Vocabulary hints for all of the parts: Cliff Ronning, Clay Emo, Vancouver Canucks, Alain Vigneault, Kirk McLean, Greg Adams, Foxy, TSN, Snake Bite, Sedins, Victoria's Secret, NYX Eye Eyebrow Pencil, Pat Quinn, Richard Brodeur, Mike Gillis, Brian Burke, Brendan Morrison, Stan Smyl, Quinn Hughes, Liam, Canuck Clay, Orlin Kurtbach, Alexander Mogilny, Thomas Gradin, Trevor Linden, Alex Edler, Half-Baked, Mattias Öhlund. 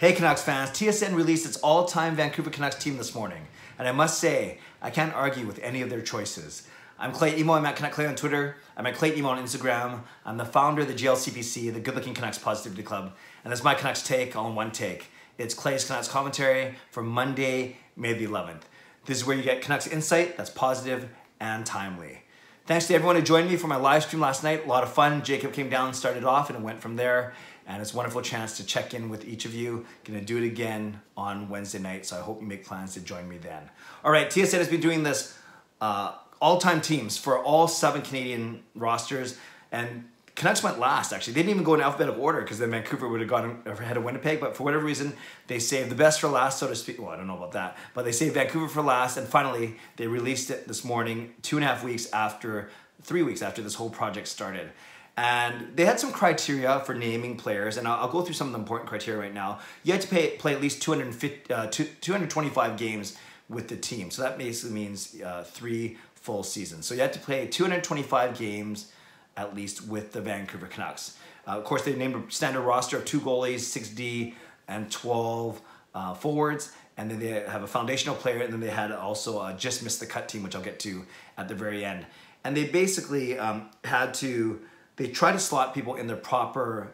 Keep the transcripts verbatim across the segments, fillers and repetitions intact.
Hey Canucks fans, T S N released its all-time Vancouver Canucks team this morning, and I must say, I can't argue with any of their choices. I'm Clay Emo, I'm at Canuck Clay on Twitter, I'm at Clay Emo on Instagram, I'm the founder of the G L C P C, the Good Looking Canucks Positivity Club, and that's my Canucks take all in one take. It's Clay's Canucks commentary for Monday, May the eleventh. This is where you get Canucks insight that's positive and timely. Thanks to everyone who joined me for my live stream last night. A lot of fun. Jacob came down, started off, and it went from there. And it's a wonderful chance to check in with each of you. Gonna do it again on Wednesday night, so I hope you make plans to join me then. All right, T S N has been doing this uh, all-time teams for all seven Canadian rosters, and Canucks went last, actually. They didn't even go in alphabetical order because then Vancouver would have gone ahead of Winnipeg, but for whatever reason, they saved the best for last, so to speak. Well, I don't know about that, but they saved Vancouver for last, and finally, they released it this morning, two and a half weeks after, three weeks after this whole project started. And they had some criteria for naming players, and I'll, I'll go through some of the important criteria right now. You had to pay, play at least two hundred twenty-five games with the team, so that basically means uh, three full seasons. So you had to play two hundred twenty-five games at least with the Vancouver Canucks. Uh, of course, they named a standard roster of two goalies, six D, and twelve uh, forwards, and then they have a foundational player, and then they had also a just missed the cut team, which I'll get to at the very end. And they basically um, had to, they tried to slot people in their proper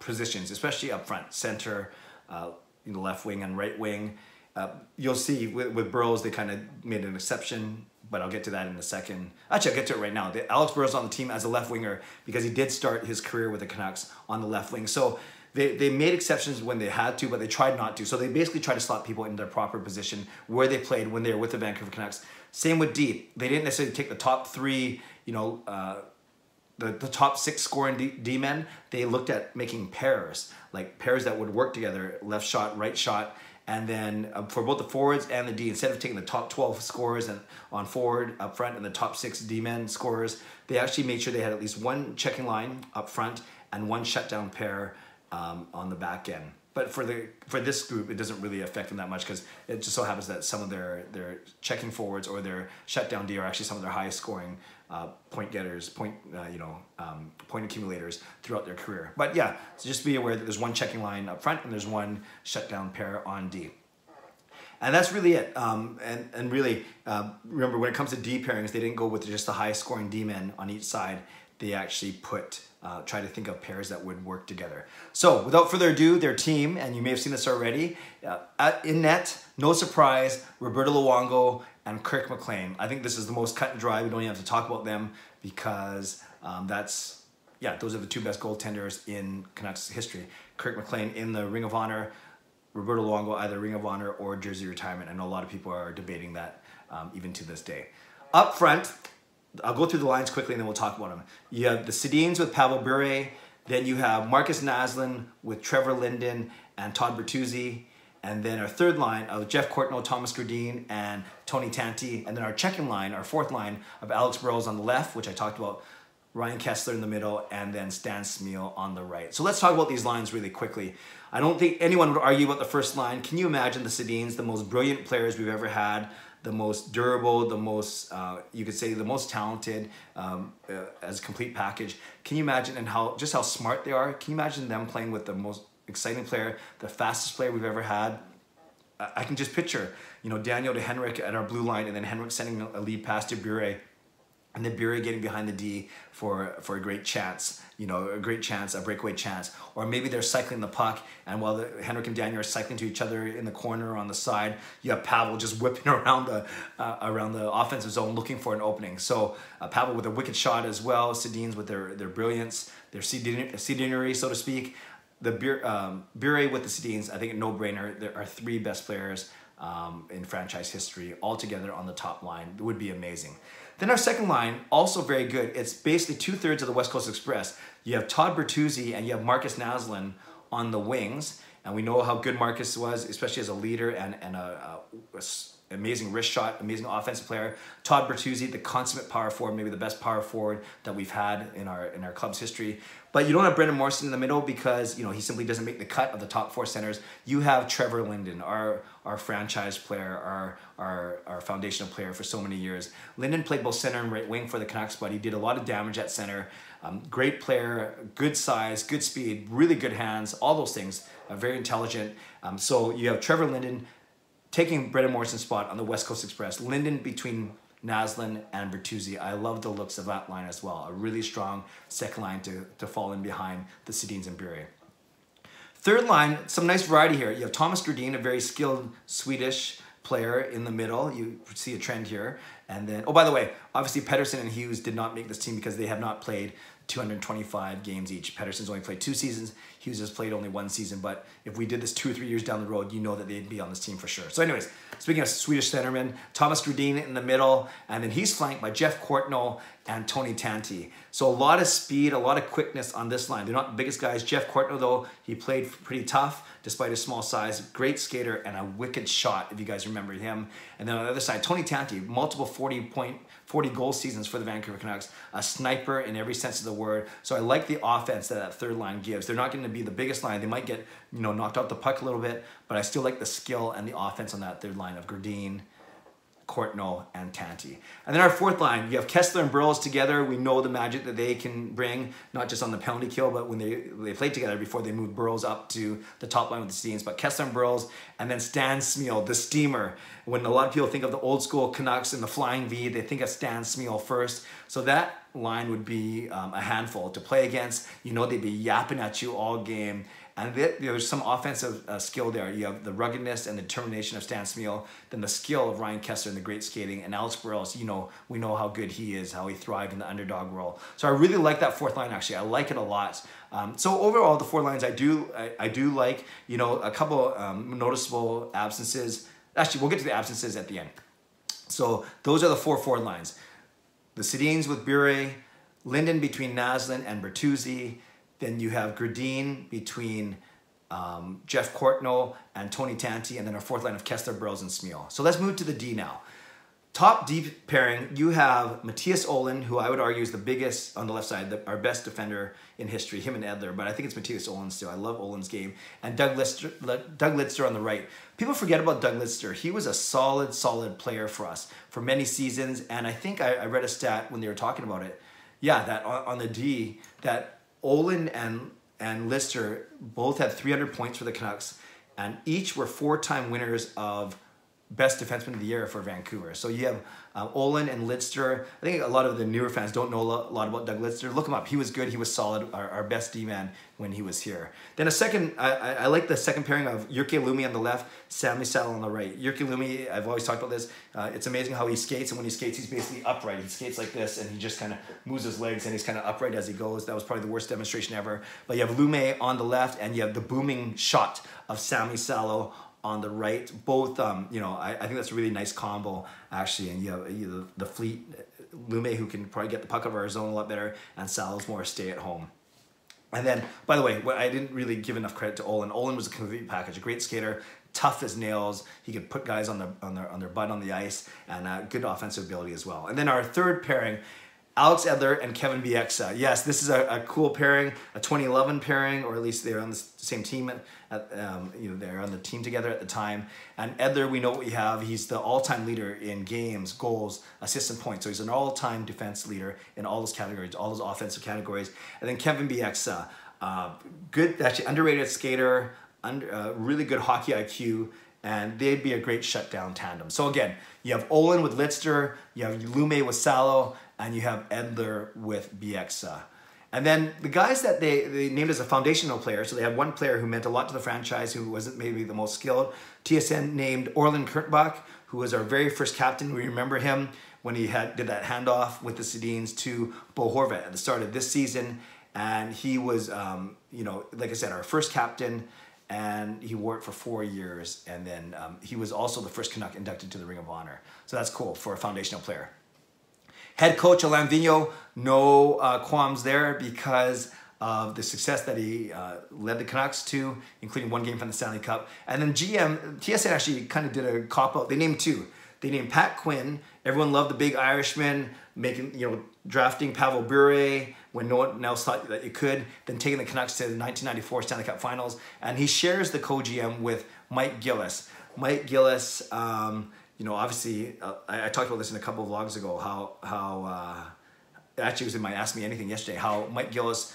positions, especially up front, center, uh, you know, left wing and right wing. Uh, you'll see with, with Burrows, they kind of made an exception, but I'll get to that in a second. Actually, I'll get to it right now. The Alex Burrows on the team as a left winger because he did start his career with the Canucks on the left wing. So they, they made exceptions when they had to, but they tried not to. So they basically tried to slot people in their proper position where they played when they were with the Vancouver Canucks. Same with deep. They didn't necessarily take the top three, you know, uh, the, the top six scoring D-men. They looked at making pairs, like pairs that would work together, left shot, right shot. And then um, for both the forwards and the D, instead of taking the top twelve scorers and on forward up front and the top six D-men scorers, they actually made sure they had at least one checking line up front and one shutdown pair um, on the back end. But for the for this group, it doesn't really affect them that much because it just so happens that some of their, their checking forwards or their shutdown D are actually some of their highest scoring uh, point getters, point uh, you know um, point accumulators throughout their career. But yeah, so just be aware that there's one checking line up front and there's one shutdown pair on D. And that's really it. Um, and, and really, uh, remember when it comes to D pairings, they didn't go with just the highest scoring D-men on each side. They actually put, uh, try to think of pairs that would work together. So without further ado, their team, and you may have seen this already, uh, at, in net, no surprise, Roberto Luongo and Kirk McLean. I think this is the most cut and dry. We don't even have to talk about them because um, that's, yeah, those are the two best goaltenders in Canucks history. Kirk McLean in the Ring of Honor, Roberto Luongo either Ring of Honor or Jersey Retirement. I know a lot of people are debating that um, even to this day. Up front, I'll go through the lines quickly and then we'll talk about them. You have the Sedins with Pavel Bure, then you have Marcus Naslund with Trevor Linden and Todd Bertuzzi, and then our third line of Jeff Courtnall, Thomas Gradin, and Tony Tanti, and then our checking line, our fourth line of Alex Burrows on the left, which I talked about, Ryan Kesler in the middle, and then Stan Smyl on the right. So let's talk about these lines really quickly. I don't think anyone would argue about the first line. Can you imagine the Sedins, the most brilliant players we've ever had, the most durable, the most, uh, you could say the most talented um, uh, as a complete package. Can you imagine and how just how smart they are? Can you imagine them playing with the most exciting player, the fastest player we've ever had? I, I can just picture, you know, Daniel to Henrik at our blue line and then Henrik sending a lead pass to Bure and then Bure getting behind the D for, for a great chance, you know, a great chance, a breakaway chance. Or maybe they're cycling the puck, and while the, Henrik and Daniel are cycling to each other in the corner or on the side, you have Pavel just whipping around the, uh, around the offensive zone looking for an opening. So uh, Pavel with a wicked shot as well, Sedins with their, their brilliance, their sedinery, so to speak. The Bure, um, Bure with the Sedins, I think a no-brainer. There are three best players um, in franchise history all together on the top line. It would be amazing. Then our second line, also very good. It's basically two-thirds of the West Coast Express. You have Todd Bertuzzi and you have Marcus Naslund on the wings. And we know how good Marcus was, especially as a leader and, and a, a, amazing wrist shot, amazing offensive player. Todd Bertuzzi, the consummate power forward, maybe the best power forward that we've had in our in our club's history. But you don't have Brendan Morrison in the middle because, you know, he simply doesn't make the cut of the top four centers. You have Trevor Linden, our our franchise player, our our our foundational player for so many years. Linden played both center and right wing for the Canucks, but he did a lot of damage at center. Um, great player, good size, good speed, really good hands, all those things. Uh, very intelligent. Um, so you have Trevor Linden taking Brendan Morrison's spot on the West Coast Express. Linden between Naslund and Bertuzzi. I love the looks of that line as well. A really strong second line to, to fall in behind the Sedins and Bure. Third line, some nice variety here. You have Thomas Gradin, a very skilled Swedish player in the middle. You see a trend here. And then, oh, by the way, obviously Pettersson and Hughes did not make this team because they have not played two hundred twenty-five games each. Pettersson's only played two seasons. Hughes has played only one season, but if we did this two or three years down the road, you know that they'd be on this team for sure. So anyways, speaking of Swedish centermen, Thomas Gradin in the middle, and then he's flanked by Jeff Courtnall and Tony Tanti. So a lot of speed, a lot of quickness on this line. They're not the biggest guys. Jeff Courtnall, though, he played pretty tough despite his small size. Great skater and a wicked shot, if you guys remember him. And then on the other side, Tony Tanti, multiple forty point, forty goal seasons for the Vancouver Canucks, a sniper in every sense of the word. So I like the offense that that third line gives. They're not going to be the biggest line. They might get, you know, knocked off the puck a little bit, but I still like the skill and the offense on that third line of Gradin, Courtnall, and Tanti. And then our fourth line, you have Kesler and Burrows together. We know the magic that they can bring, not just on the penalty kill, but when they, they played together before they moved Burrows up to the top line with the Sedins. But Kesler and Burrows, and then Stan Smyl, the steamer. When a lot of people think of the old school Canucks and the flying V, they think of Stan Smyl first. So that line would be um, a handful to play against. You know, they'd be yapping at you all game. And there's some offensive uh, skill there. You have the ruggedness and the determination of Stan Smyl, then the skill of Ryan Kesler and the great skating, and Alex Burrows, you know, we know how good he is, how he thrived in the underdog role. So I really like that fourth line, actually. I like it a lot. Um, so overall, the four lines I do, I, I do like. You know, a couple um, noticeable absences. Actually, we'll get to the absences at the end. So those are the four forward lines. The Sedins with Bure, Linden between Naslund and Bertuzzi. Then you have Gradin between um, Jeff Courtnall and Tony Tanti, and then our fourth line of Kesler, Burrows, and Smyl. So let's move to the D now. Top D pairing, you have Mattias Öhlund, who I would argue is the biggest, on the left side, the, our best defender in history, him and Edler, but I think it's Mattias Öhlund still. I love Öhlund's game. And Doug Lidster, Doug Lidster on the right. People forget about Doug Lidster. He was a solid, solid player for us for many seasons, and I think I, I read a stat when they were talking about it. Yeah, that on, on the D, that Öhlund and, and Lidster both had three hundred points for the Canucks, and each were four-time winners of Best Defenseman of the Year for Vancouver. So you have uh, Öhlund and Lidster. I think a lot of the newer fans don't know a lot about Doug Lidster. Look him up. He was good. He was solid. Our, our best D-man when he was here. Then a second, I, I, I like the second pairing of Jyrki Lumme on the left, Sami Salo on the right. Jyrki Lumme, I've always talked about this. Uh, it's amazing how he skates, and when he skates, he's basically upright. He skates like this, and he just kind of moves his legs, and he's kind of upright as he goes. That was probably the worst demonstration ever. But you have Lumme on the left, and you have the booming shot of Sami Salo on the right. Both, um, you know, I, I think that's a really nice combo, actually. And you have, you know, the fleet, Lumme, who can probably get the puck over our zone a lot better, and Salo's more stay at home. And then, by the way, what I didn't really give enough credit to Öhlund. Öhlund was a complete package, a great skater, tough as nails. He could put guys on, the, on, their, on their butt on the ice, and uh, good offensive ability as well. And then our third pairing, Alex Edler and Kevin Bieksa. Yes, this is a, a cool pairing, a twenty eleven pairing, or at least they're on the same team. At, at, um, you know, they're on the team together at the time. And Edler, we know what we have. He's the all-time leader in games, goals, assists, and points. So he's an all-time defense leader in all those categories, all those offensive categories. And then Kevin Bieksa, uh, good, actually underrated skater, under, uh, really good hockey I Q. And they'd be a great shutdown tandem. So again, you have Öhlund with Lidster, you have Lumme with Salo, and you have Edler with Bieksa. And then the guys that they, they named as a foundational player, so they had one player who meant a lot to the franchise, who wasn't maybe the most skilled. T S N named Orlin Kurtbach, who was our very first captain. We remember him when he had did that handoff with the Sedins to Bo Horvat at the start of this season. And he was, um, you know, like I said, our first captain. And he wore it for four years. And then um, he was also the first Canuck inducted to the Ring of Honor. So that's cool for a foundational player. Head coach Alain Vigneault, no uh, qualms there because of the success that he uh, led the Canucks to, including one game from the Stanley Cup. And then G M, T S N actually kind of did a cop-out. They named two. They named Pat Quinn. Everyone loved the big Irishman, making, you know, drafting Pavel Bure when no one else thought that it could, then taking the Canucks to the nineteen ninety-four Stanley Cup Finals. And he shares the co-G M with Mike Gillis. Mike Gillis, um, you know, obviously, uh, I, I talked about this in a couple of vlogs ago, how, how uh, actually it was in my Ask Me Anything yesterday, how Mike Gillis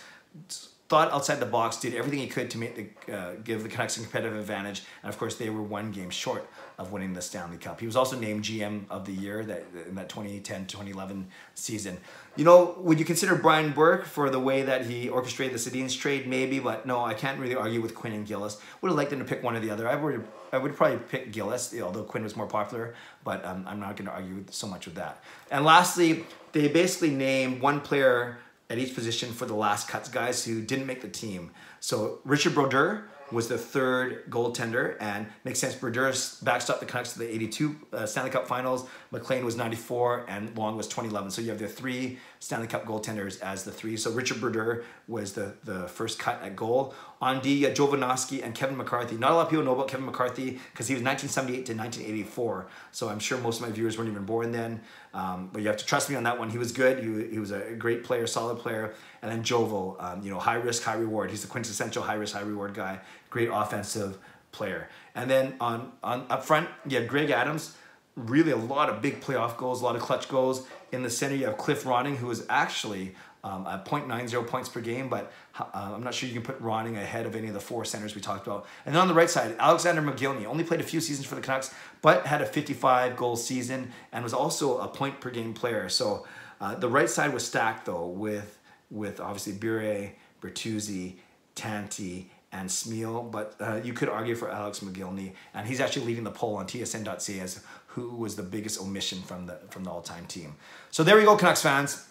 thought outside the box, did everything he could to make the, uh, give the Canucks a competitive advantage. And of course, they were one game short of winning the Stanley Cup. He was also named G M of the year that, in that twenty ten twenty eleven season. You know, would you consider Brian Burke for the way that he orchestrated the Sedins trade? Maybe, but no, I can't really argue with Quinn and Gillis. Would have liked them to pick one or the other. I would, I would probably pick Gillis, although Quinn was more popular, but um, I'm not going to argue so much with that. And lastly, they basically named one player at each position for the last cuts, guys who didn't make the team. So Richard Brodeur was the third goaltender, and makes sense. Brodeur backstopped the Canucks to the eighty-two uh, Stanley Cup Finals. McLean was ninety-four, and Long was twenty eleven. So you have the three Stanley Cup goaltenders as the three. So Richard Brodeur was the, the first cut at goal. On D, uh, Jovanovski and Kevin McCarthy. Not a lot of people know about Kevin McCarthy because he was nineteen seventy-eight to nineteen eighty-four. So I'm sure most of my viewers weren't even born then. Um, but you have to trust me on that one. He was good. He, he was a great player, solid player. And then Jovo, um, you know, high risk, high reward. He's the quintessential high risk, high reward guy. Great offensive player. And then on, on up front, you have Greg Adams. Really a lot of big playoff goals, a lot of clutch goals. In the center, you have Cliff Ronning, who is actually um, at point nine zero points per game, but uh, I'm not sure you can put Ronning ahead of any of the four centers we talked about. And then on the right side, Alexander Mogilny only played a few seasons for the Canucks, but had a fifty-five goal season and was also a point per game player. So uh, the right side was stacked though with, with obviously Bure, Bertuzzi, Tanti, and Smyl, but uh, you could argue for Alex Mogilny, and he's actually leading the poll on T S N dot C A as who was the biggest omission from the from the all-time team. So there we go, Canucks fans.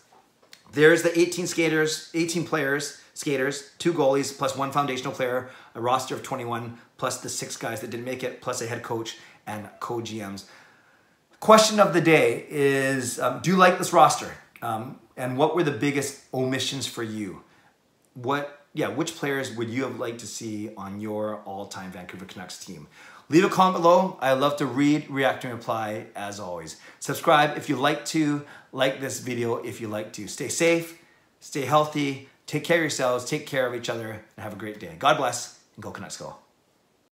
There's the eighteen skaters, eighteen players, skaters, two goalies, plus one foundational player, a roster of twenty-one, plus the six guys that didn't make it, plus a head coach and co-G Ms. Question of the day is, um, do you like this roster? Um, and what were the biggest omissions for you? What? Yeah, which players would you have liked to see on your all-time Vancouver Canucks team? Leave a comment below. I love to read, react, and reply as always. Subscribe if you like to. Like this video if you like to. Stay safe, stay healthy, take care of yourselves, take care of each other, and have a great day. God bless, and go Canucks go.